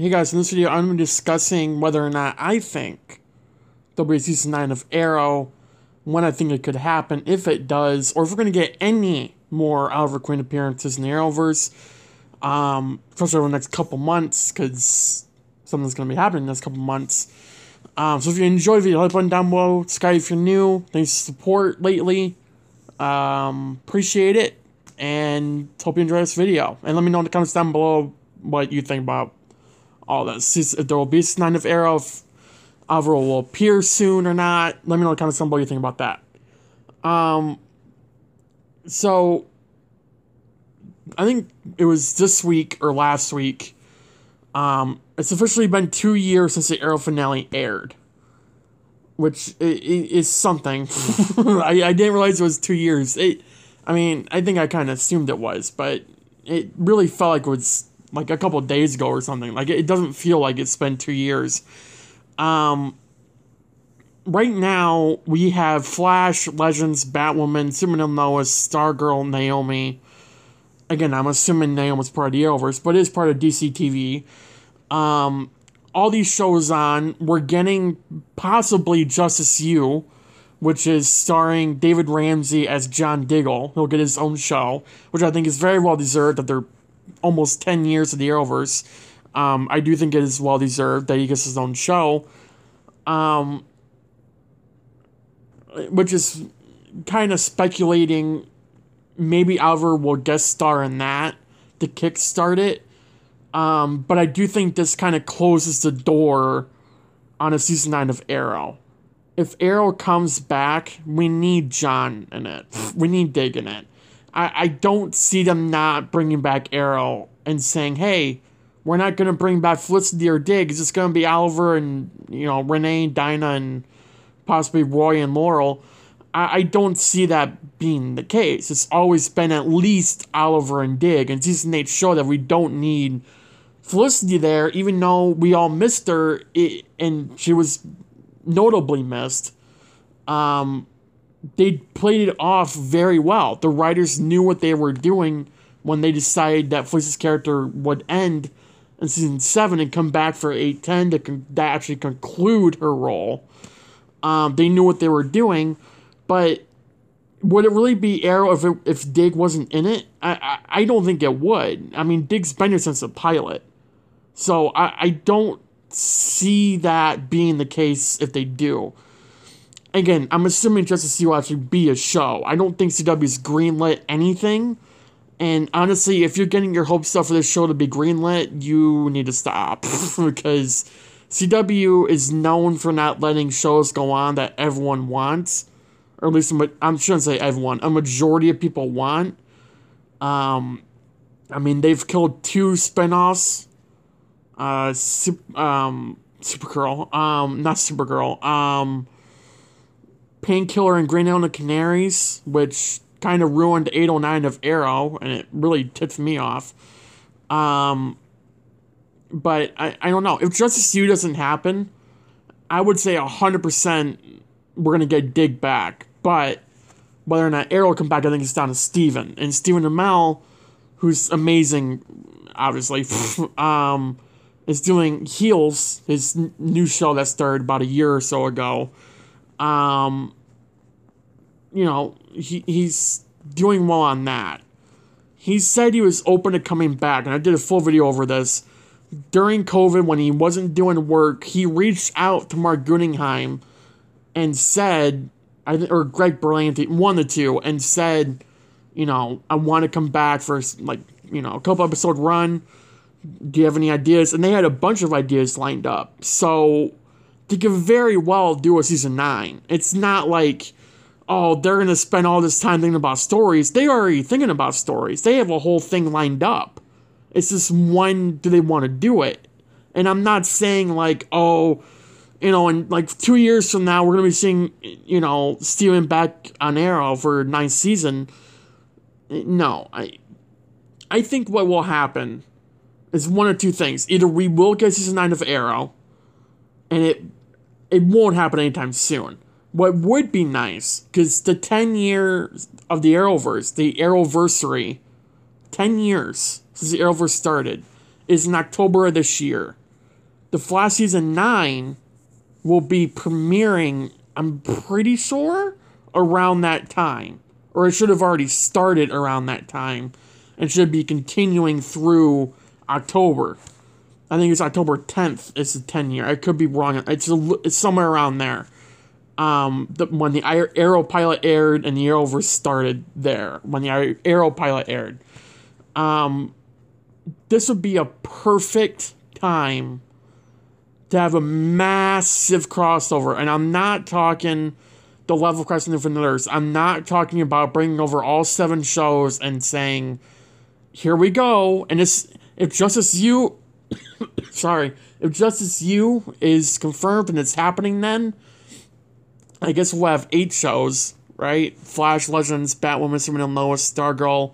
Hey guys, in this video I'm discussing whether or not I think there'll be a season 9 of Arrow, when I think it could happen, if it does, or if we're going to get any more Oliver Queen appearances in the Arrowverse, especially over the next couple months, because something's going to be happening in the next couple months. So if you enjoyed the video, hit the button down below. Subscribe if you're new. Thanks for support lately. Appreciate it, and hope you enjoy this video. And let me know in the comments down below what you think about all this. If there will be a season 9 of Arrow, if Oliver will appear soon or not. Let me know in the comments down below what you think about that. So, I think it was this week or last week. It's officially been 2 years since the Arrow finale aired, which is something. I didn't realize it was 2 years. I mean, I think I kind of assumed it was, but it really felt like it was like a couple of days ago or something. Like, it doesn't feel like it's been 2 years. Right now, we have Flash, Legends, Batwoman, Superman And Lois, Stargirl, Naomi. Again, I'm assuming Naomi's part of the Arrowverse, but it is part of DCTV. All these shows on. We're getting possibly Justice U, which is starring David Ramsey as John Diggle. He'll get his own show, which I think is very well deserved, that they're almost 10 years of the Arrowverse. I do think it is well deserved that he gets his own show, which is kind of speculating maybe Oliver will guest star in that to kickstart it, but I do think this kind of closes the door on a season 9 of Arrow. If Arrow comes back, we need John in it. We need Dig in it. I don't see them not bringing back Arrow and saying, hey, we're not going to bring back Felicity or Dig. It's just going to be Oliver and, you know, Renee, Dinah, and possibly Roy and Laurel. I don't see that being the case. It's always been at least Oliver and Dig. And season 8 showed that we don't need Felicity there, even though we all missed her, and she was notably missed. They played it off very well. The writers knew what they were doing when they decided that Felicity's character would end in season 7 and come back for 8-10 to actually conclude her role. They knew what they were doing, but would it really be Arrow if Dig wasn't in it? I don't think it would. I mean, Dig's been here since the pilot. So I don't see that being the case if they do. Again, I'm assuming Justice U will actually be a show. I don't think CW's greenlit anything. And honestly, if you're getting your hopes up for this show to be greenlit, you need to stop. Because CW is known for not letting shows go on that everyone wants. Or at least, I shouldn't say everyone. A majority of people want. I mean, they've killed 2 spinoffs. Supergirl. Not Supergirl. Painkiller and Green Hill and the Canaries, which kind of ruined 809 of Arrow, and it really tipped me off. But I don't know. If Justice U doesn't happen, I would say 100% we're going to get Dig back. But whether or not Arrow will come back, I think it's down to Steven. And Steven Amell, who's amazing, obviously, is doing Heels, his new show that started about a year or so ago. You know, he's doing well on that. He said he was open to coming back, and I did a full video over this. During COVID, when he wasn't doing work, he reached out to Mark Gunningheim and said, or Greg Berlanti, one of the two, and said, you know, I want to come back for, like, you know, a couple episode run. Do you have any ideas? And they had a bunch of ideas lined up. So they could very well do a season 9. It's not like, oh, they're going to spend all this time thinking about stories. They are already thinking about stories. They have a whole thing lined up. It's just, when do they want to do it? And I'm not saying, like, oh, you know, in like 2 years from now, we're going to be seeing, you know, Steven back on Arrow for 9th season. No, I think what will happen is one or two things. Either we will get season 9 of Arrow, and it won't happen anytime soon. What would be nice, because the 10 years of the Arrowverse, the Arrowversary, 10 years since the Arrowverse started, is in October of this year. The Flash Season 9 will be premiering, I'm pretty sure, around that time. Or it should have already started around that time. And should be continuing through October. I think it's October 10th. It's the 10-year. I could be wrong. It's somewhere around there. When the Arrow pilot aired and the Arrowverse started there. When the Arrow pilot aired. This would be a perfect time to have a massive crossover. And I'm not talking the level of Crisis on Infinite Earths. I'm not talking about bringing over all 7 shows and saying, here we go. And if Justice U... sorry. If Justice U is confirmed and it's happening then, I guess we'll have 8 shows, right? Flash, Legends, Batwoman, Superman And Lois, Stargirl,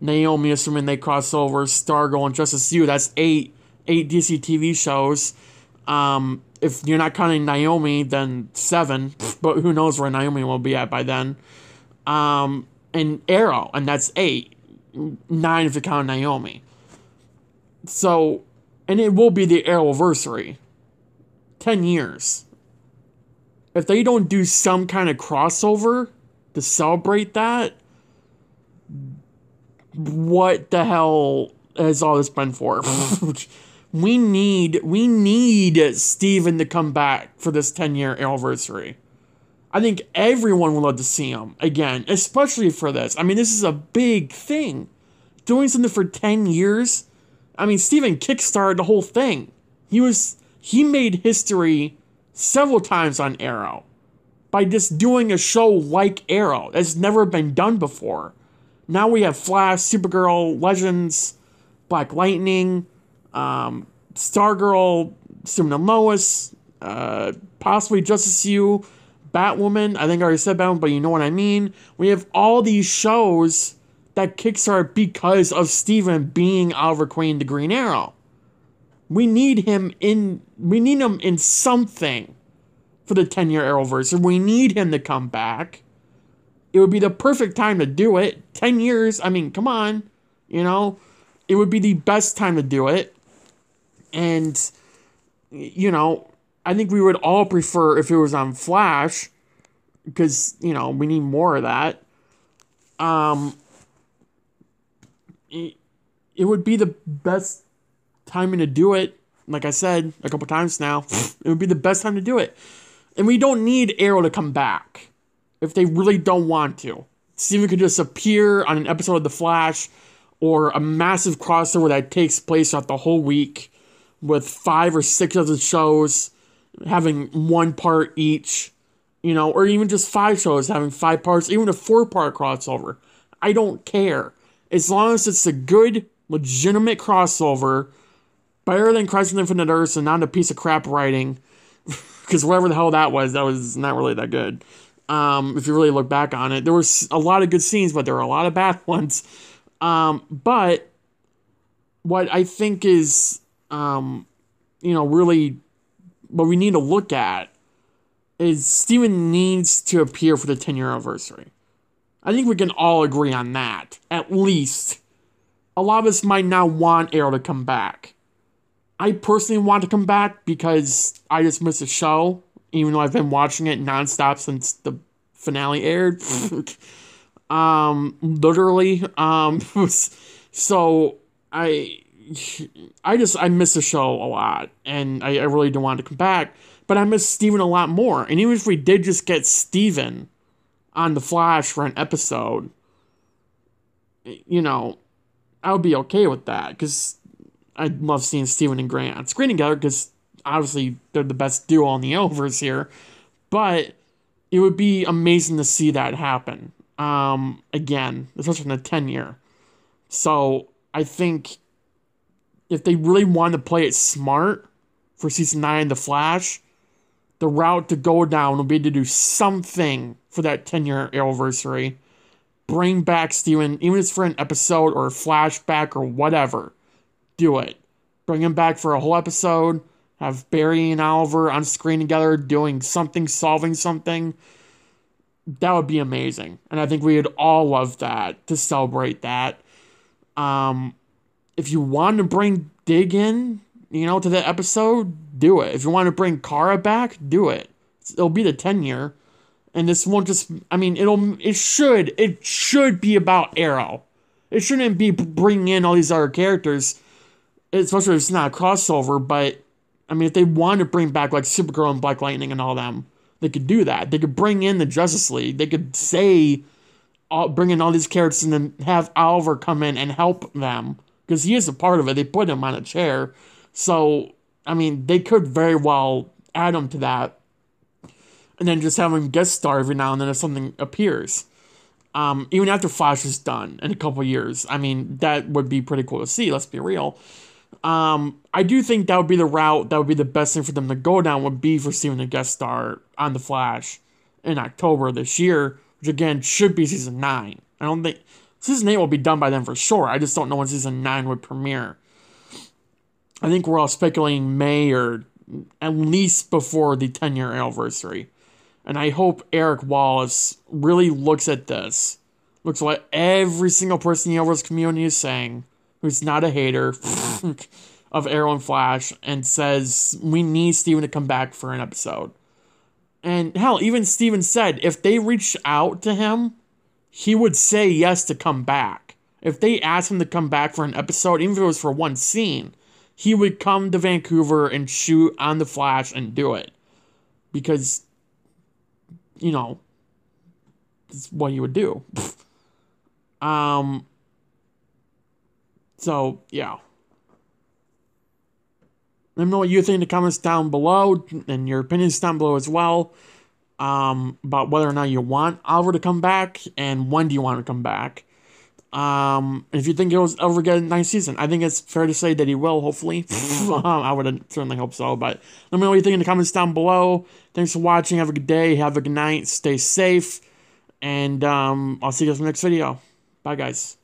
Naomi, assuming they cross over, Stargirl, and Justice U. That's 8 DCTV shows. If you're not counting Naomi, then 7. But who knows where Naomi will be at by then. And Arrow, and that's 8. 9 if you count Naomi. So, and it will be the Arrowversary. 10 years. If they don't do some kind of crossover to celebrate that, what the hell has all this been for? We need Steven to come back for this 10-year anniversary. I think everyone would love to see him again, especially for this. I mean, this is a big thing. Doing something for 10 years. I mean, Steven kickstarted the whole thing. He made history several times on Arrow by just doing a show like Arrow that's never been done before. Now we have Flash, Supergirl, Legends, Black Lightning, Stargirl, Superman and Lois, possibly Justice U, Batwoman. I think I already said Batwoman, but you know what I mean. We have all these shows that kickstart because of Steven being Oliver Queen to Green Arrow. We need him in something for the 10-year Arrowverse. We need him to come back. It would be the perfect time to do it. 10 years, I mean, come on. You know, it would be the best time to do it. And, you know, I think we would all prefer if it was on Flash. Because, you know, we need more of that. It would be the best timing to do it. Like I said a couple times now, it would be the best time to do it. And we don't need Arrow to come back. If they really don't want to. Steven could just appear on an episode of The Flash or a massive crossover that takes place throughout the whole week with 5 or 6 other shows having 1 part each, you know, or even just 5 shows having 5 parts, even a 4-part crossover. I don't care. As long as it's a good, legitimate crossover, better than Crisis on Infinite Earths and not a piece of crap writing, because whatever the hell that was not really that good. If you really look back on it, there were a lot of good scenes, but there were a lot of bad ones. But what I think is, you know, really what we need to look at is Steven needs to appear for the 10-year anniversary. I think we can all agree on that, at least. A lot of us might not want Arrow to come back. I personally want to come back because I just missed a show. Even though I've been watching it nonstop since the finale aired. Literally. So I miss the show a lot. And I really don't want to come back. But I miss Steven a lot more. And even if we did just get Steven on The Flash for an episode, you know, I would be okay with that. Because I love seeing Steven and Grant on screen together. Because obviously, they're the best duo on the Arrowverse here. But it would be amazing to see that happen. Again, especially in the 10-year. So, I think if they really want to play it smart for Season 9 of The Flash, the route to go down would be to do something for that 10-year Arrowversary. Bring back Steven, even if it's for an episode or a flashback or whatever. Do it. Bring him back for a whole episode. Have Barry and Oliver on screen together doing something, solving something. That would be amazing. And I think we would all love that, to celebrate that. If you want to dig in, you know, to the episode, do it. If you want to bring Kara back, do it. It'll be the 10-year. And this won't just... I mean, it should be about Arrow. It shouldn't be bringing in all these other characters, especially if it's not a crossover, but... I mean, if they want to bring back, like, Supergirl and Black Lightning and all them, they could do that. They could bring in the Justice League. They could bring in all these characters and then have Oliver come in and help them. Because he is a part of it. They put him on a chair. So, I mean, they could very well add him to that. And then just have him guest star every now and then if something appears. Even after Flash is done in a couple years. I mean, that would be pretty cool to see, let's be real. I do think that would be the route, that would be the best thing for them to go down, would be for Steven to guest star on The Flash in October this year, which again should be season 9. I don't think season 8 will be done by then for sure. I just don't know when season 9 would premiere. I think we're all speculating May, or at least before the 10-year anniversary. And I hope Eric Wallace really looks at this, looks at what every single person in the Arrowverse community is saying, who's not a hater of Arrow and Flash, and says, we need Steven to come back for an episode. And hell, even Steven said, if they reached out to him, he would say yes to come back. If they asked him to come back for an episode, even if it was for one scene, he would come to Vancouver and shoot on The Flash and do it. Because, you know, it's what he would do. So, yeah. Let me know what you think in the comments down below, and your opinions down below as well, about whether or not you want Oliver to come back, and when do you want him to come back. If you think he'll ever get a nice season, I think it's fair to say that he will, hopefully. I would certainly hope so, but let me know what you think in the comments down below. Thanks for watching, have a good day, have a good night, stay safe, and I'll see you guys in the next video. Bye, guys.